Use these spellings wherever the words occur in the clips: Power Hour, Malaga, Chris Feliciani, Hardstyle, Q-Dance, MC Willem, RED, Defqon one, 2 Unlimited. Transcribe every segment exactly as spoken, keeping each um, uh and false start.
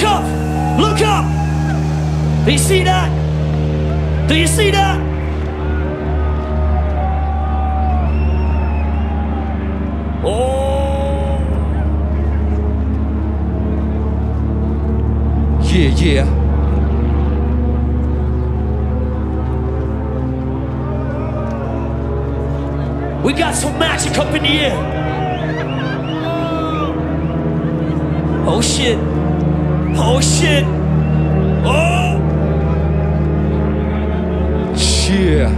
Look up! Look up! Do you see that? Do you see that? Oh! Yeah, yeah. We got some magic up in the air. Oh shit. Oh shit. Oh. Yeah.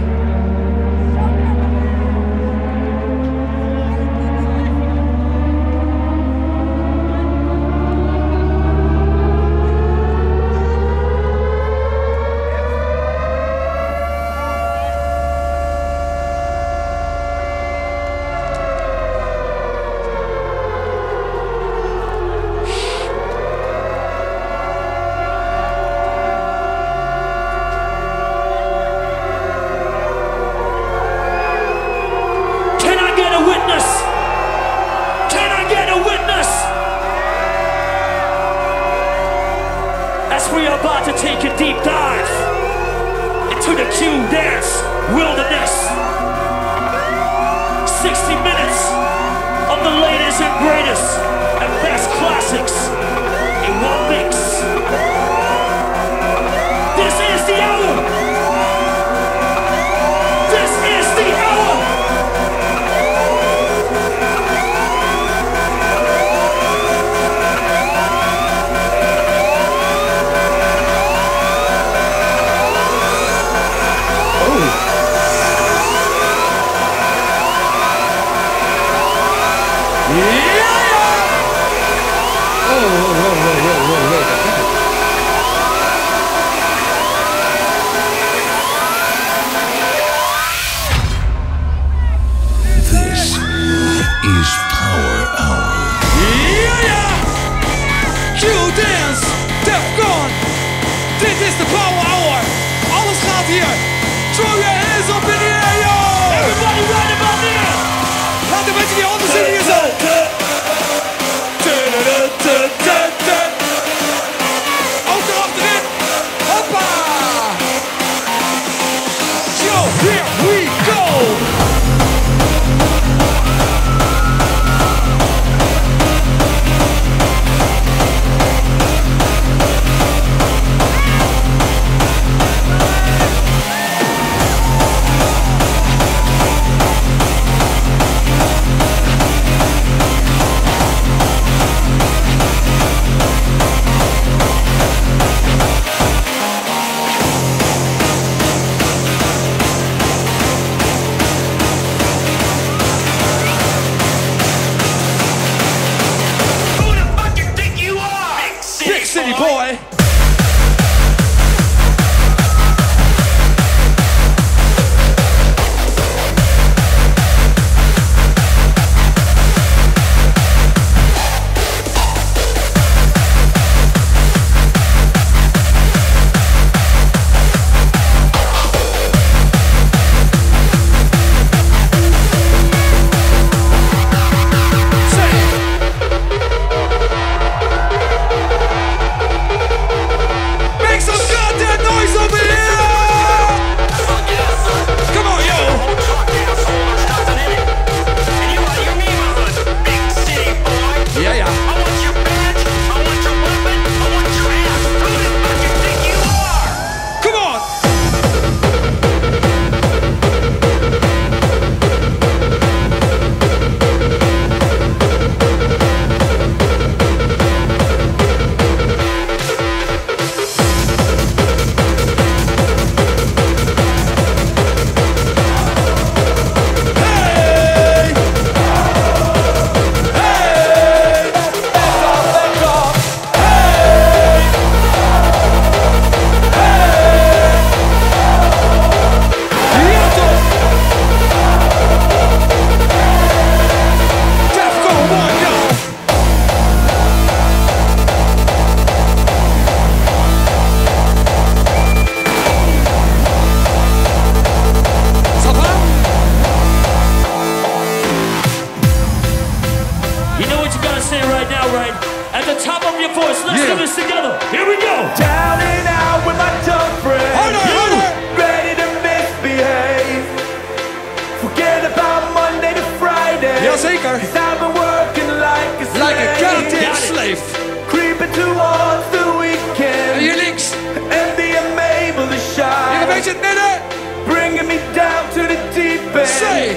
safe. Creeping towards the weekend. Hier links. And the unable to shine. Hier een beetje het midden. Bringing me down to the deep end. Say.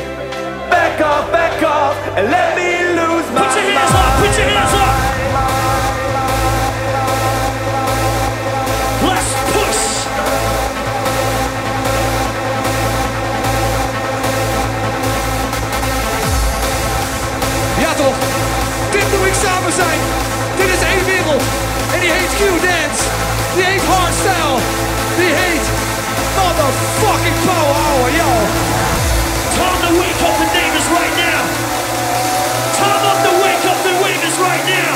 Back off, back off, and let me lose my mind. Put your hands up, put your hands up. Let's push. Ja toch, dit moet ik samen zijn. Dit is één wereld. En die heet Q-Dance. Die heet Hardstyle. Die heet motherfucking Power Hour, yo. Time to wake up the neighbors right now. Time up to wake up the neighbors right now.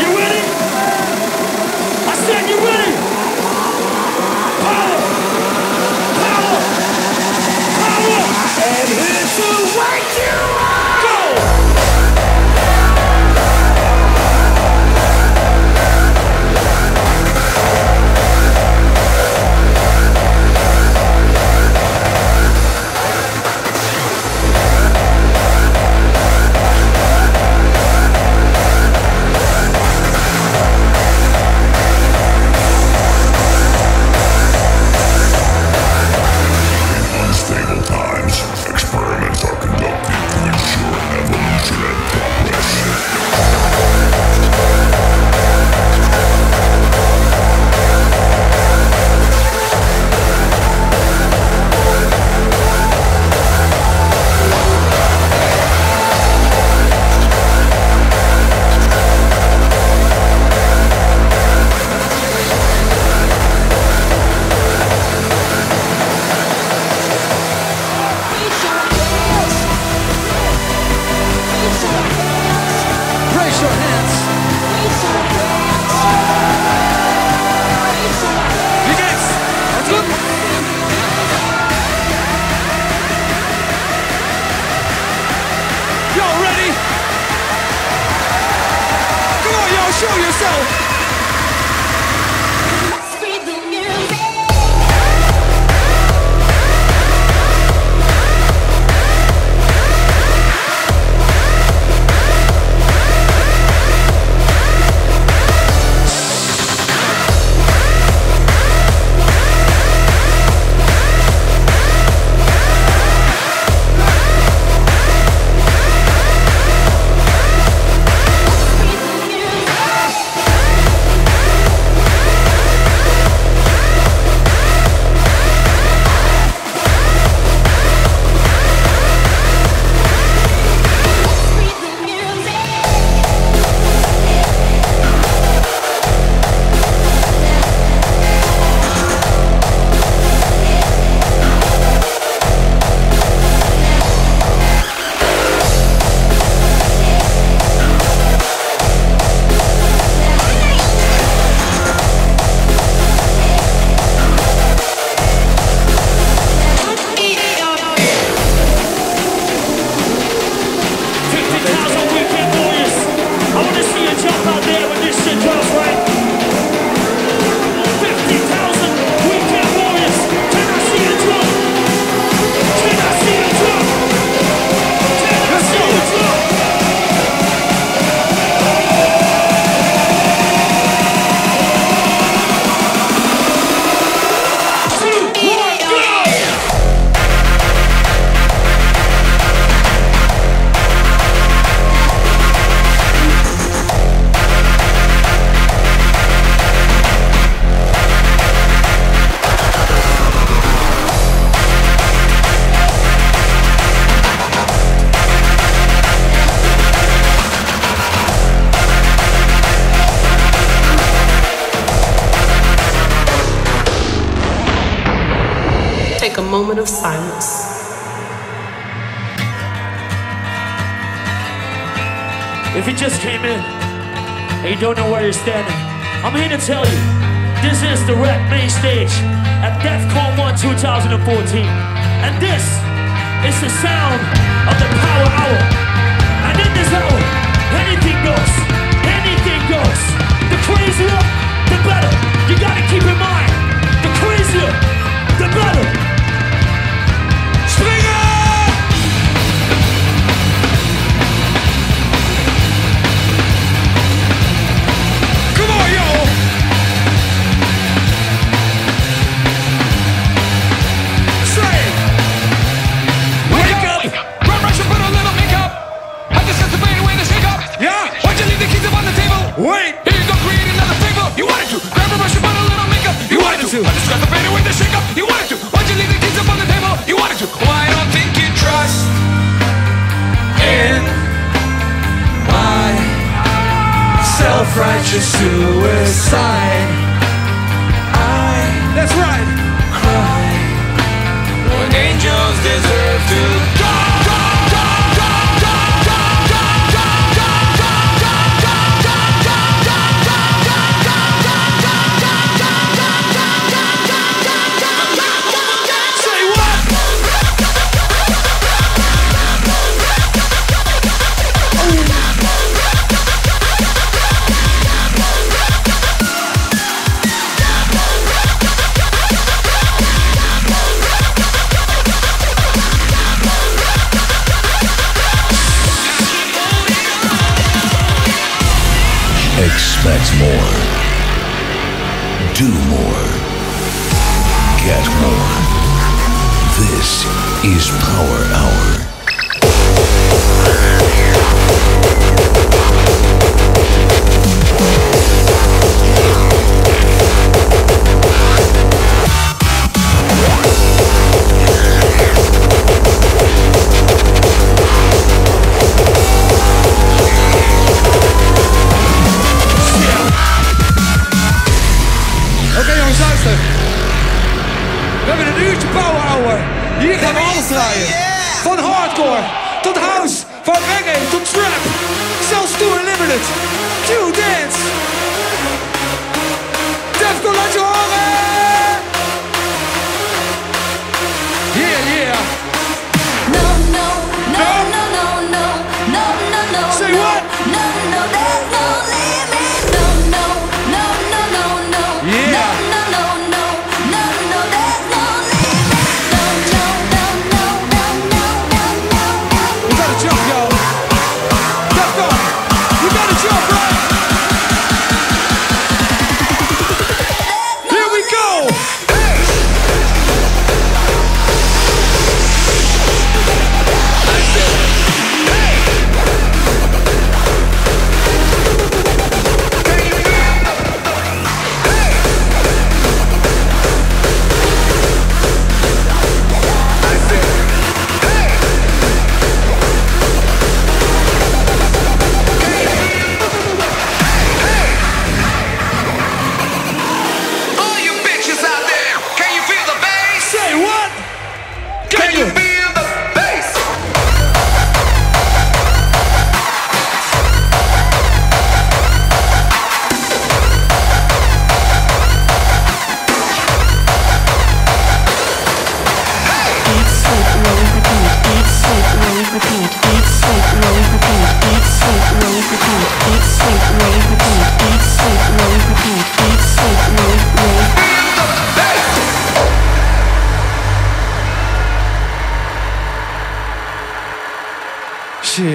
You ready? I said you ready? Power! Power! Power! And here's to wake you up! Go! I'm here to tell you, this is the RED main stage at Defqon one twenty fourteen. And this is the sound of the Power Hour. And in this hour, anything goes, anything goes. The crazier, the better. You gotta keep in mind, the crazier, the better. to suicide. I that's right. Cry when angels deserve to die. Expect more, do more, get more. This is Power Hour. Hier gaan we alles draaien. Yeah. Van hardcore tot house, van reggae tot trap. Zelfs to Unlimited. Q-Dance. Defqon, laat je horen. Yeah, yeah. No, no, no, no, no, no, no, no, no. Say what? No, no, there's no limit. No, no, no, no, no, no. Yeah. No, no, no, no, no, there's no limit.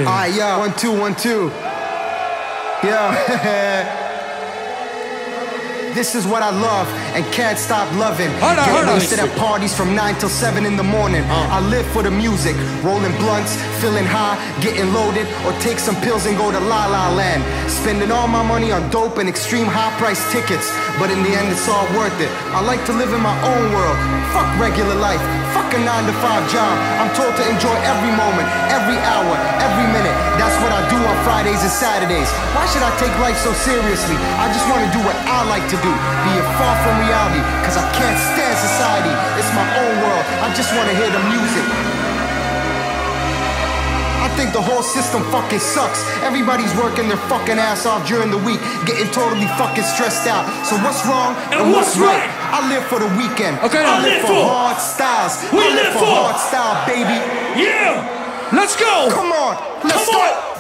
Ah, yeah, one, two, one, two. Yeah. This is what I love and can't stop loving. Hold on, Get hold wasted on. at parties from nine till seven in the morning. Uh. I live for the music, rolling blunts, feeling high, getting loaded, or take some pills and go to La La Land. Spending all my money on dope and extreme high-priced tickets, but in the end, it's all worth it. I like to live in my own world. Fuck regular life. Fuck a nine to five job. I'm told to enjoy every moment, every hour, every minute. That's what I do on Fridays and Saturdays. Why should I take life so seriously? I just want to do what I like to do. Be it far from reality, cause I can't stand society. It's my own world. I just want to hear the music. I think the whole system fucking sucks. Everybody's working their fucking ass off during the week, getting totally fucking stressed out. So what's wrong and, and what's right? right? I live for the weekend. Okay, I, I live, live for hard styles. We I live, live for hard style, baby. Yeah, let's go. Come on, let's Come go. On.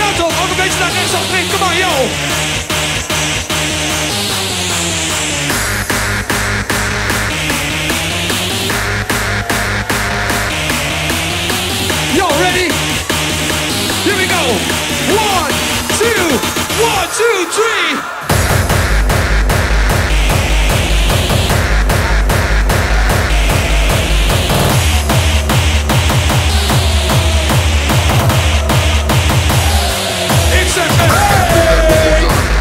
Ja toch, ook een beetje naar rechts af drinken. Kom maar, yo. Y'all ready? Here we go! One, two, one, two, three! It's a hey!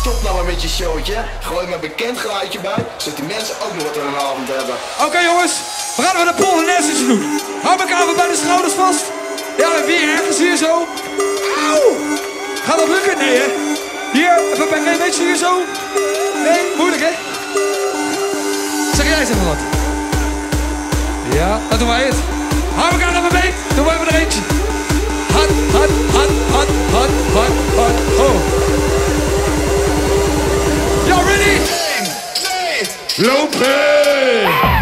Stop nou maar met je showtje. Gooi maar bekend geluidje bij, zodat die mensen ook nog wat aan een avond hebben. Oké okay, jongens, we gaan weer de polonaise doen. Hou elkaar weer bij de schouders vast. Ja, weer ergens hier zo. Auw! Gaat dat lukken? Nee hè? Hier, even bij een beetje hier zo. Nee, moeilijk hè? Zeg jij eens even wat. Ja, dat doen wij het. Hou elkaar nog maar mee. Doen wij maar er eentje. Hot, hot, hot, hot, hot, hot, hot, oh. Y'all ready? Nee, nee. Lopen! Ah.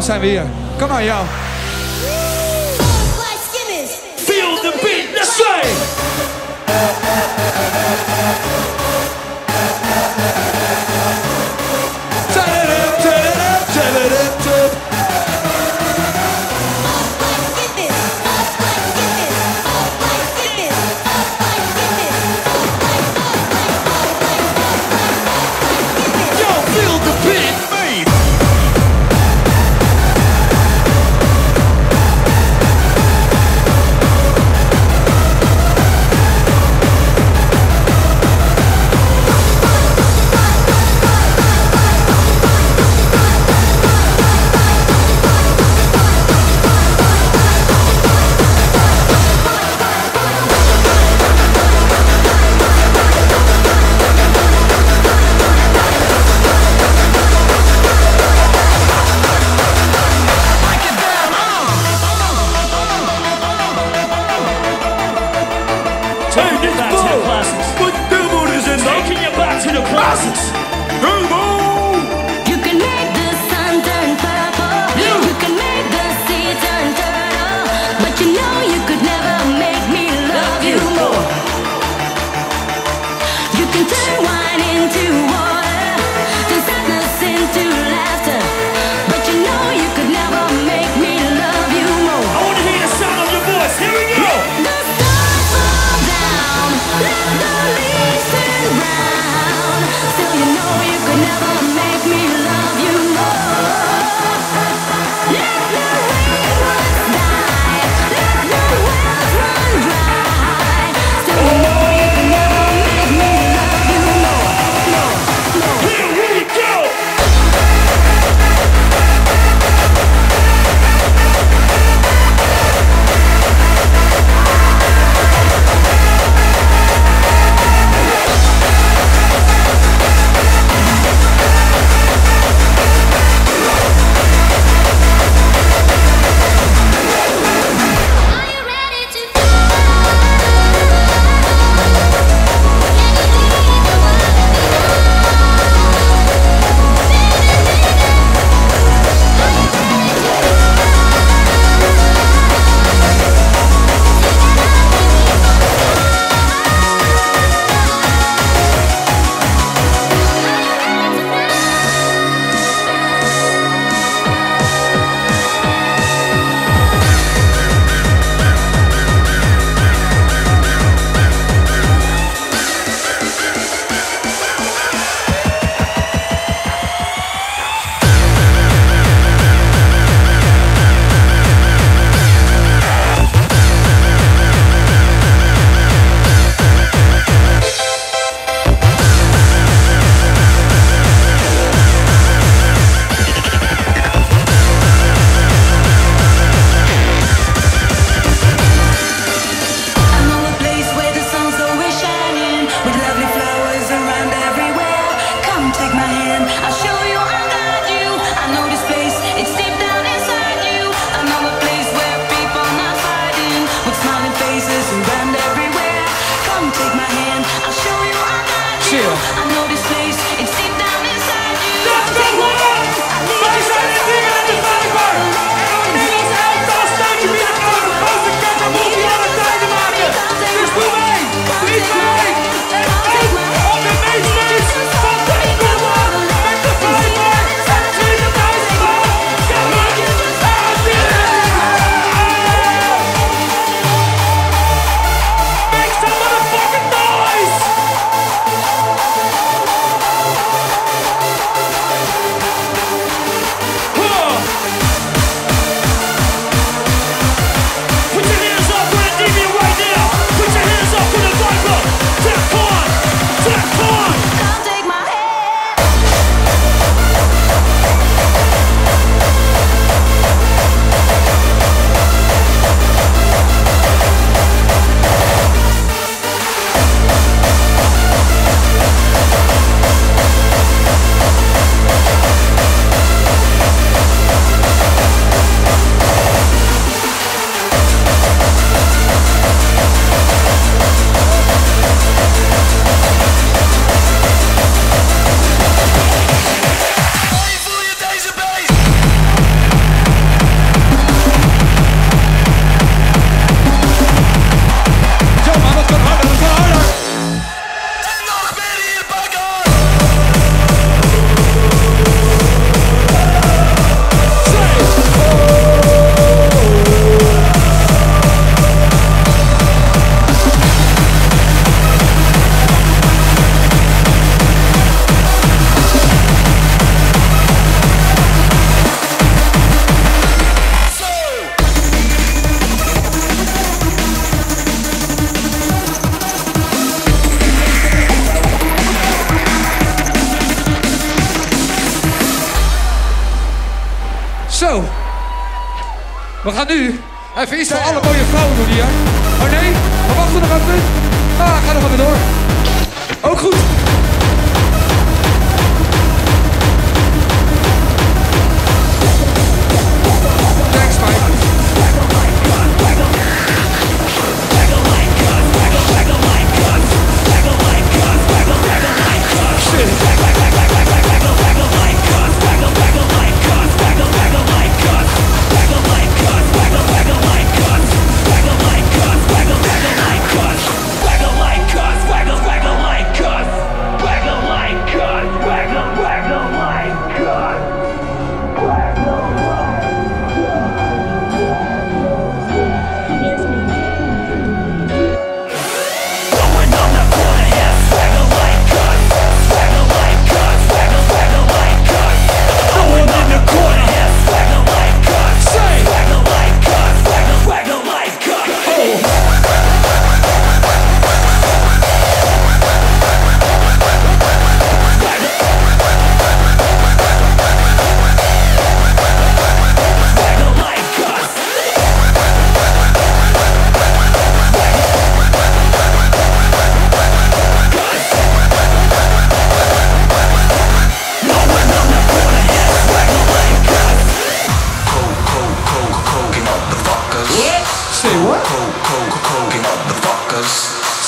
Zijn we hier. Kom maar, jou. Feel the beat, that's right! the classics. Put the booters in the taking you back to the classics. You can make the sun turn purple. You, you can make the sea turn turtle. But you know you could never make me love you more. You can turn wine into water, turn sadness into laughter. But you know you could never make me love you more. I want to hear the sound of your voice. Here we go. The stars fall down, let the leaves turn brown. Still you know you could never make me love you more. Let the rain runs dry, let the wells run dry. Still you know you could never make me love you more. Here we go. We gaan nu even iets voor alle mooie vrouwen doen hier. Oh nee, we wachten nog even. Ah, ga nog even door. Ook goed. Thanks, Mike. Waggle like guns, waggle like guns, waggle like guns.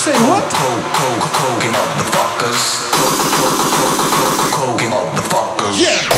Say what? Coking motherfuckers. Coking motherfuckers. Yeah.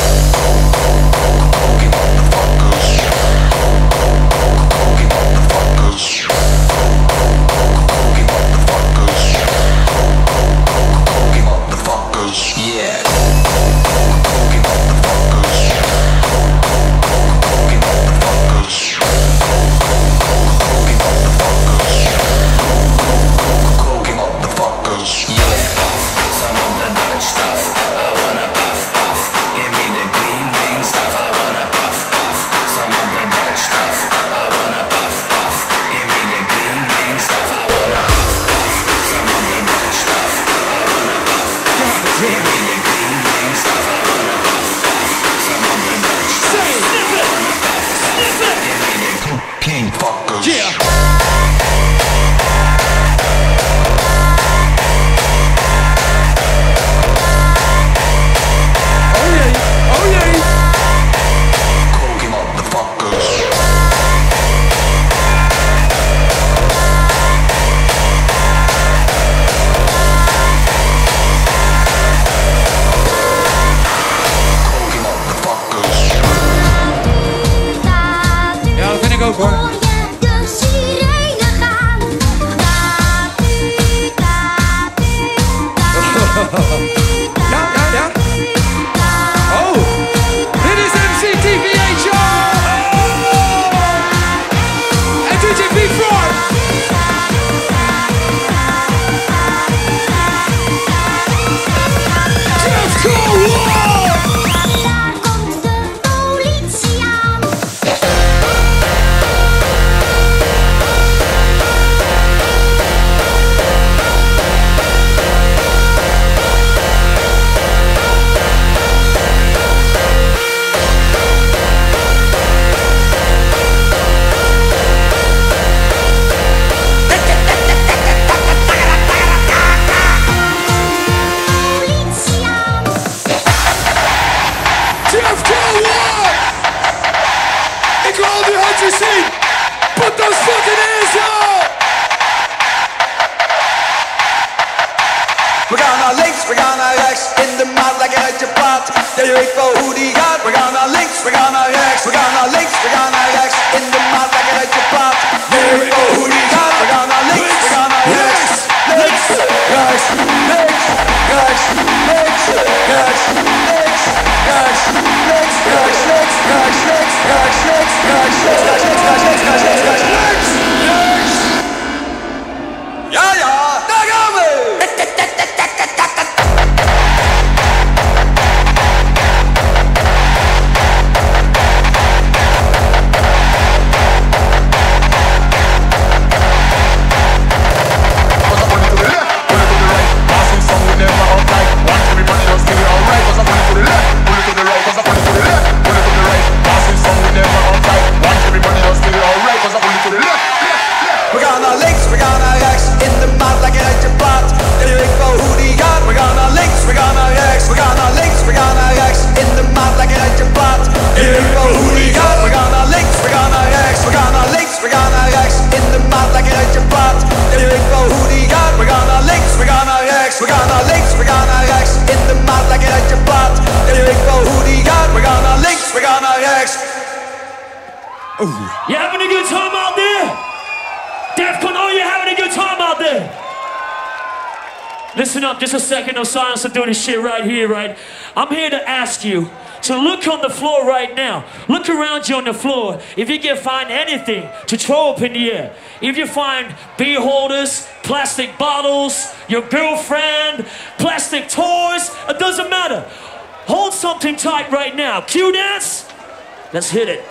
Doing this shit right here, right? I'm here to ask you to look on the floor right now. Look around you on the floor. If you can find anything to throw up in the air, if you find beer holders, plastic bottles, your girlfriend, plastic toys, it doesn't matter. Hold something tight right now. Q-Dance, let's hit it.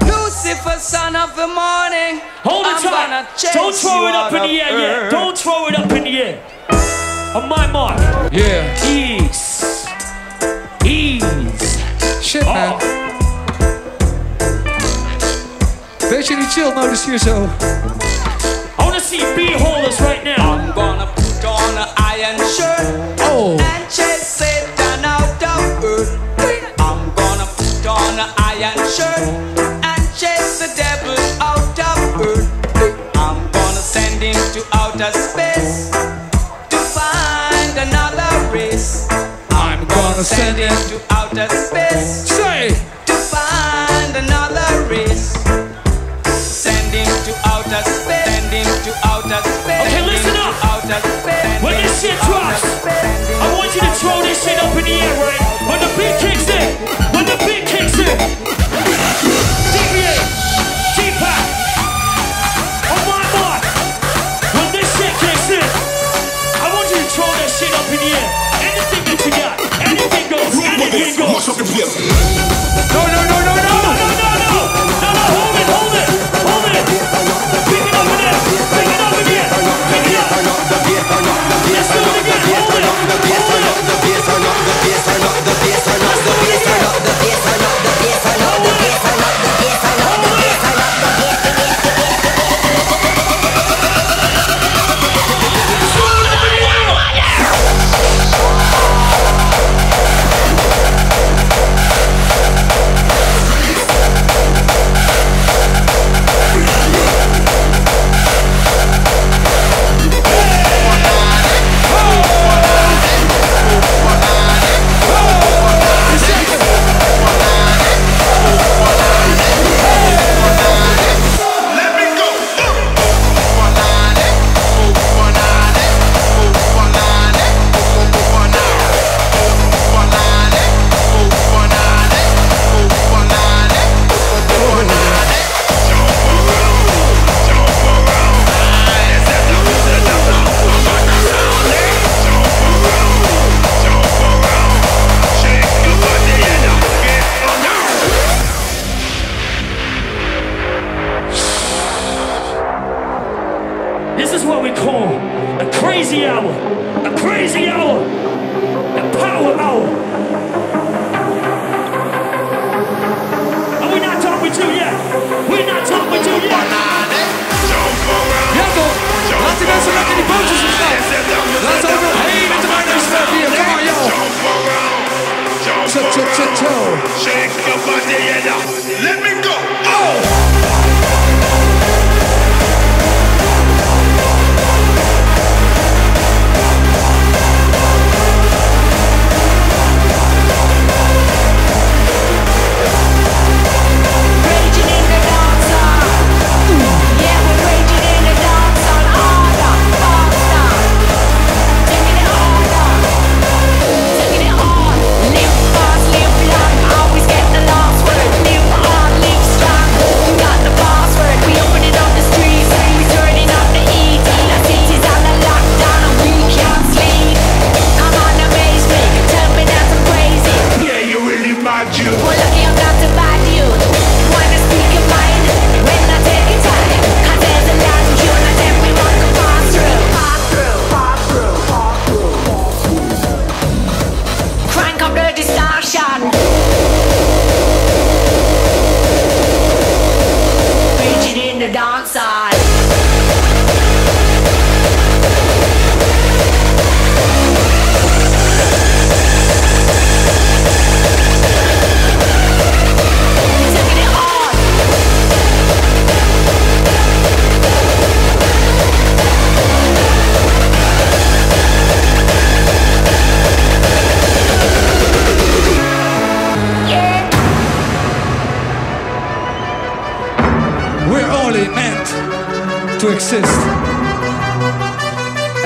Lucifer, son of the morning. Hold it tight. Don't throw it up in the air yet. Don't throw it up in the air. On my mark. Yeah. Ease. Ease. Shit, oh man. Beetje niet chill, nou dus hier zo. I wanna see beer holders right now. I'm gonna put on an iron shirt. Oh. And chase it down out of earth. I'm gonna put on an iron shirt. ascending to outer space. Say. To find another race. Sending to outer space. Sending to outer space. Okay, listen up. When this shit drops, I want you to throw this shit up in the air, right? When the beat kicks in. When the beat kicks in. No, no, no, no, no, no, no, no, no, hold it, hold it, hold it. Pick it up again, pick it up again, pick it up. Let's do it again, hold it, hold it.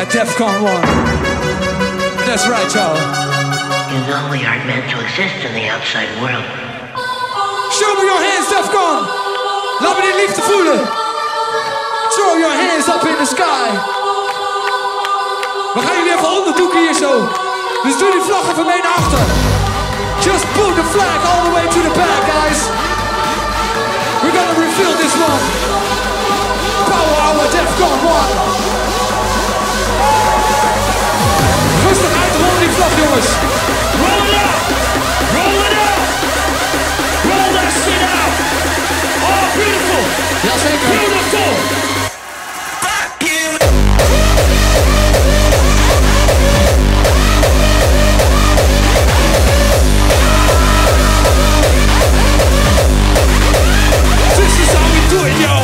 At Defqon one. That's right, y'all. You know we aren't meant to exist in the outside world. Show me your hands, Defqon! Laat me die liefde voelen! Throw your hands up in the sky! We gaan jullie even onderdoeken hier zo. Dus doe die vlaggen van mee naar achter. Just put the flag all the way to the back, guys. We're gonna refill this one. Power Hour Defqon one. Rustig uit, rol die vlag, jongens. Roll it up, roll it up, roll that shit out. Oh, beautiful. Jazeker. Beautiful. This is how we do it, yo.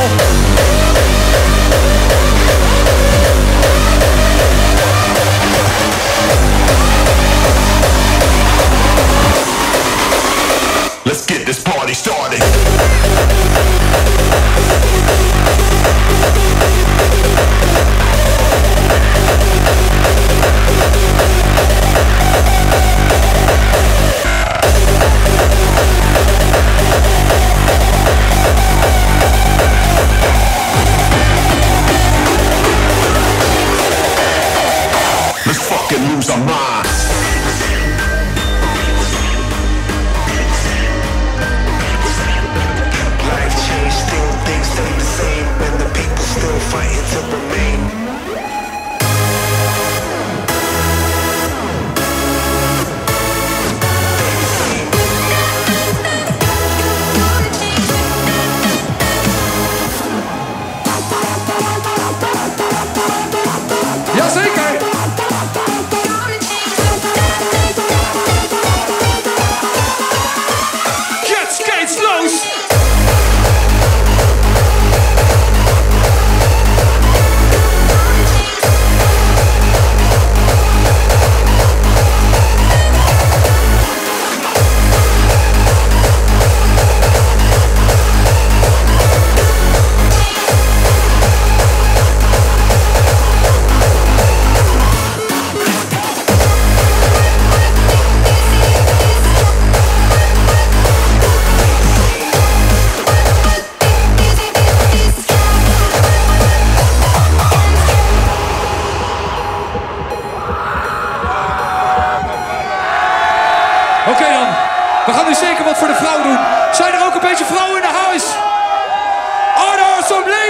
We'll be right back.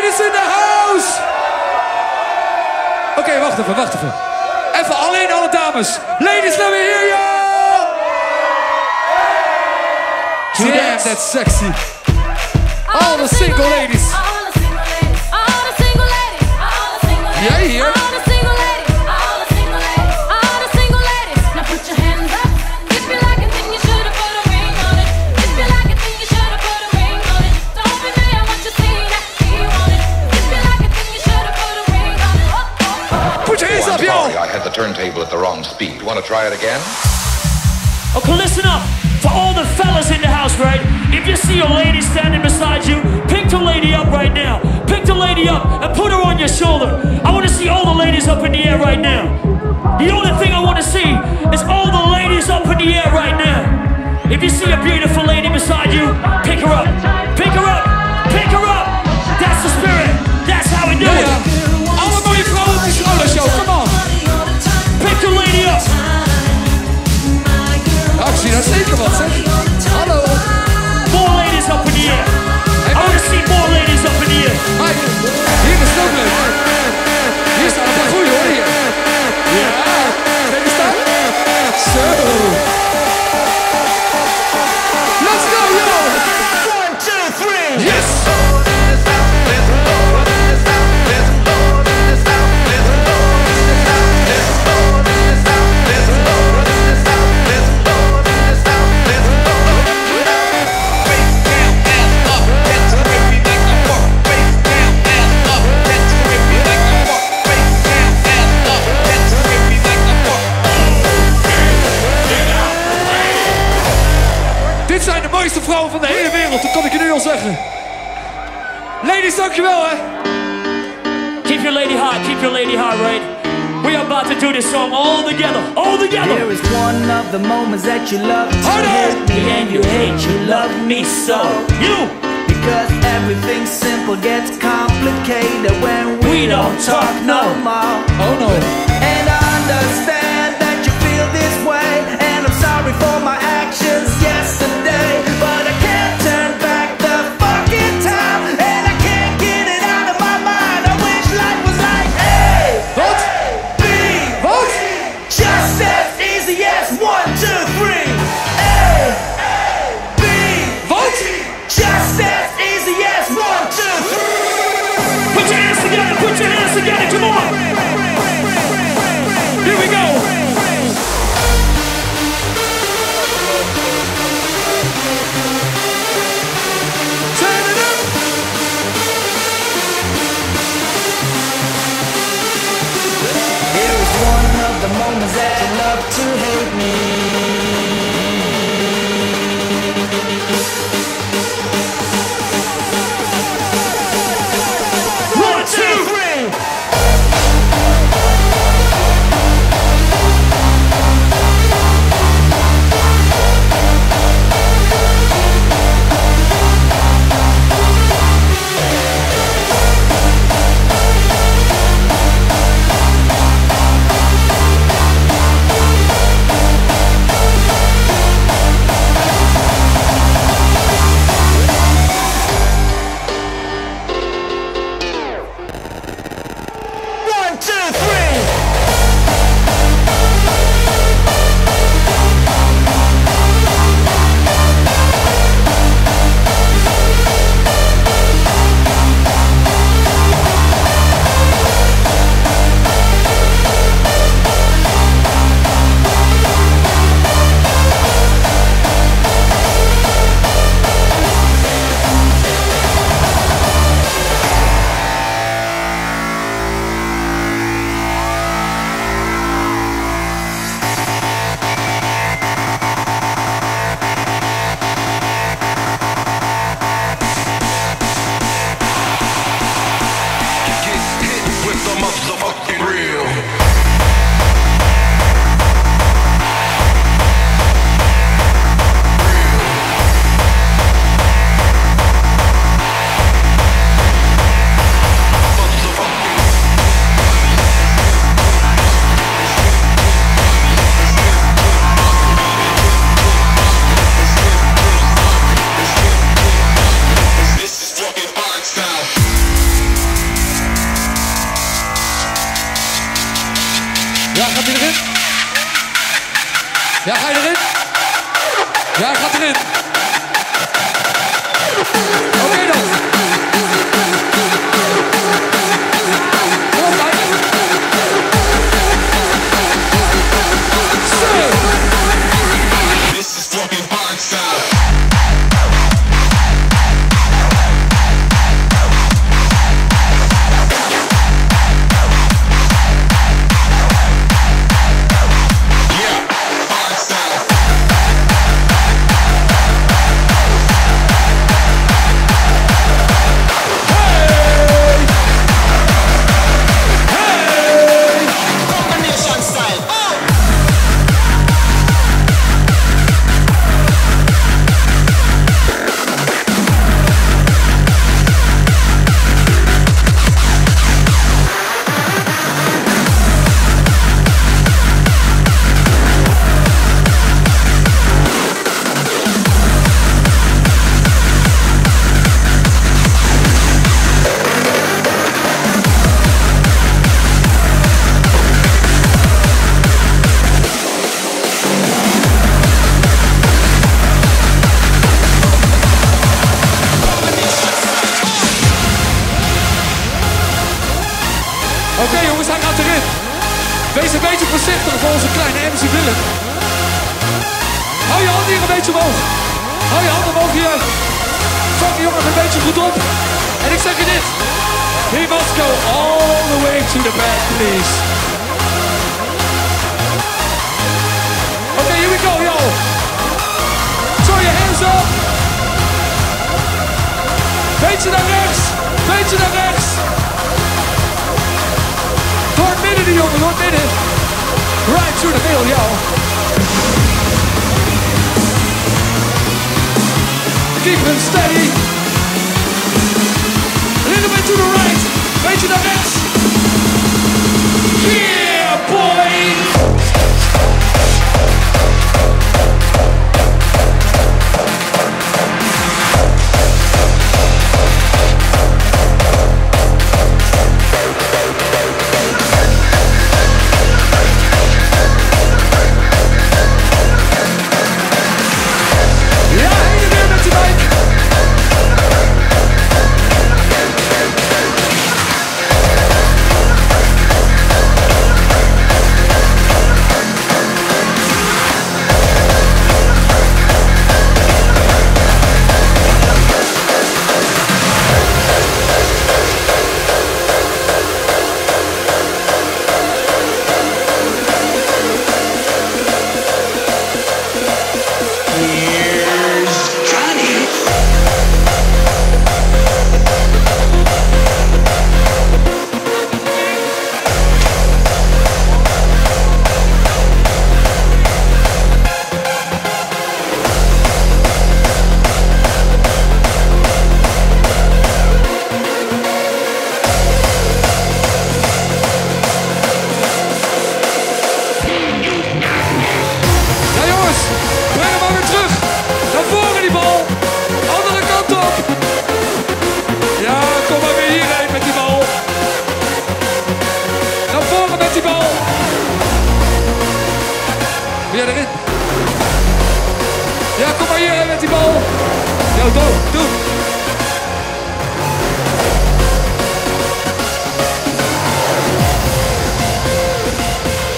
is in the house! Oké, okay, wacht even, wacht even. Even alleen alle dames. Ladies, let me hear y'all! Q-Dance, that's sexy. All the single ladies. All the single ladies. All the single ladies. All the single ladies. Jij hier? I had the turntable at the wrong speed. You want to try it again? Okay, listen up. For all the fellas in the house, right? If you see a lady standing beside you, pick the lady up right now. Pick the lady up and put her on your shoulder. I want to see all the ladies up in the air right now. The only thing I want to see is all the ladies up in the air right now. If you see a beautiful lady beside you, pick her up. Pick her up. Pick her up. That's the spirit. That's how we do it. Alle mooie vrouwen op de schouders, yo. Come on. Pick the lady up! Ah, ik zie daar zeker wat, zeg. Hallo! More ladies up in the air! I want to see more ladies up in the air! Hi. Hier is het ook leuk! Hier staan een paar goeie hoor, hier! Ja! Ben je staan? Zo! Let's go, yo! One, two, three! Yes! Vrouwen van de hele wereld, dat kan ik je nu al zeggen. Ladies, dankjewel hè. Keep your lady high, keep your lady high, right? We are about to do this song all together, all together. There is one of the moments that you love to hate me and you hate you love me so. You! Because everything simple gets complicated when we, we don't, don't talk no more. Oh no. And I understand that you feel this way and I'm sorry for my actions yesterday. Ja, ga je erin? Ja, hij gaat erin. Oké okay dan. Kom bij. Zo. This is fucking Hardstyle. Wees een beetje voorzichtig voor onze kleine M C Willem. Hou je handen hier een beetje omhoog. Hou je handen omhoog hier. Vang die jongens een beetje goed op. En ik zeg je dit. He must go all the way to the back, please. Oké, okay, here we go, y'all. Throw your hands up. Beetje naar rechts. Beetje naar rechts. Door het midden, die jongen, door het midden. Right through the middle, yo. Keep them steady. A little bit to the right. Beetje naar rechts. Yeah, boy!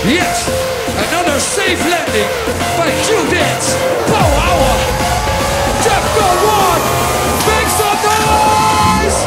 Yet another safe landing by Q-Dance, Power Hour, Defqon one, make some noise!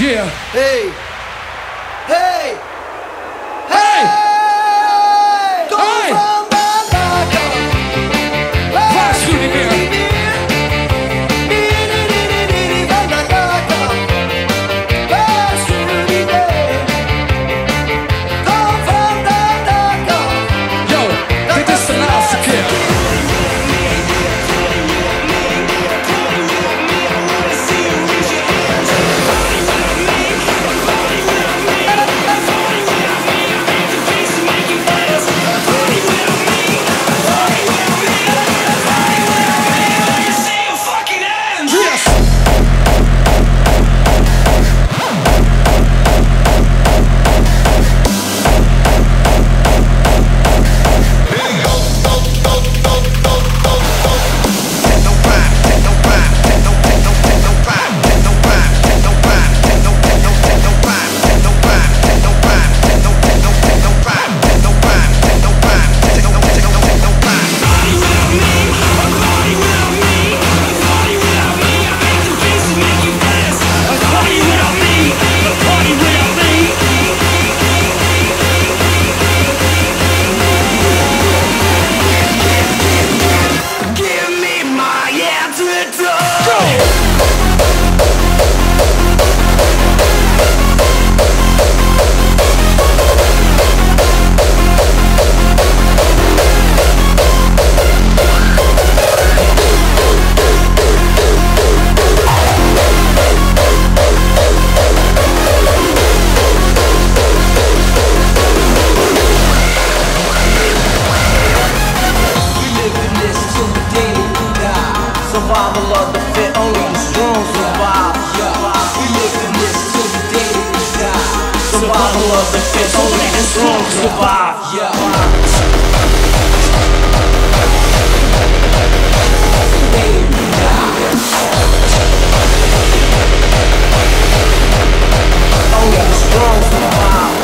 Yeah. Hey! Hey! Hey! Hey! Kom hey. Van Malaga! Waarschuw niet meer! It's only the strong survive. Only the strong survive.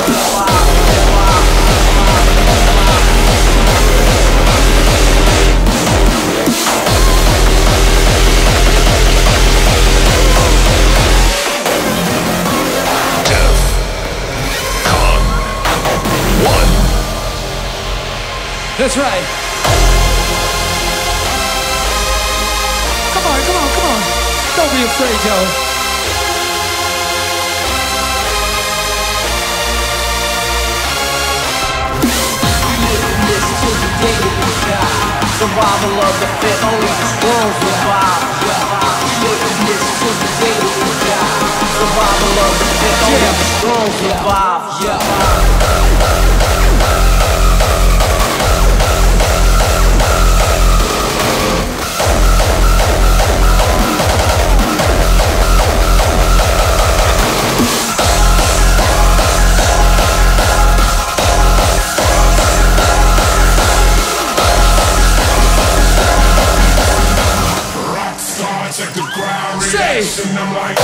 That's right. Come on, come on, come on. Don't be afraid, y'all. We living this till the day that we die. Survival of the fit, only the strong survive. We living this till the day that we die. Survival of the fit, only the strong survive. Yeah. And I'm like,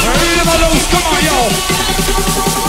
helemaal los, come on, yo!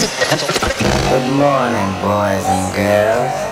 Good morning, boys and girls.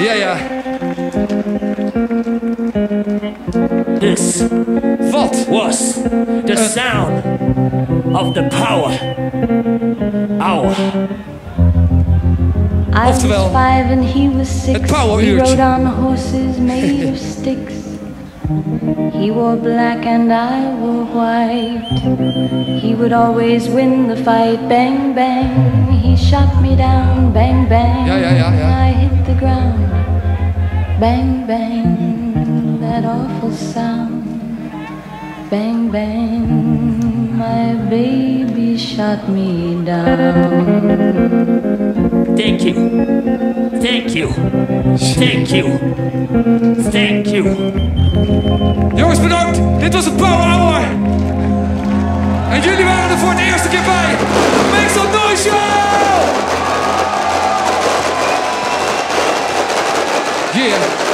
Yeah, yeah. This what was the sound of the power hour. I was five and he was six. He rode on horses made of sticks. He wore black and I wore white. He would always win the fight. Bang, bang. He shot me down. Bang, bang. Yeah, yeah, yeah, yeah. I hit the ground. Bang, bang, that awful sound. Bang, bang, my baby shot me down. Thank you, thank you, thank you, thank you. Jongens, bedankt, dit was het Power Hour. En jullie waren er voor de eerste keer bij. Make some noise, y'all! Yeah.